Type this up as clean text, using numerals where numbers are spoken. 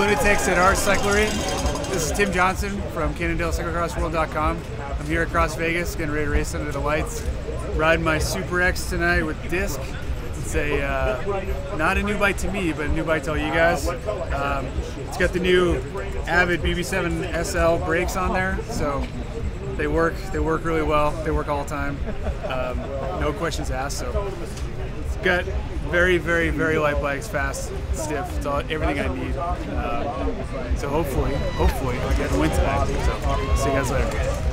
lunatics at Art's Cyclery. This is Tim Johnson from CannondaleCyclocrossworld.com. I'm here across Vegas, getting ready to race under the lights. Riding my Super X tonight with disc. It's a, not a new bike to me, but a new bike to all you guys. It's got the new Avid BB7 SL brakes on there, so they work really well. They work all the time, no questions asked. So it's got very, very, very light bikes, fast, stiff, it's all, everything I need. So hopefully I get a win tonight. So see you guys later.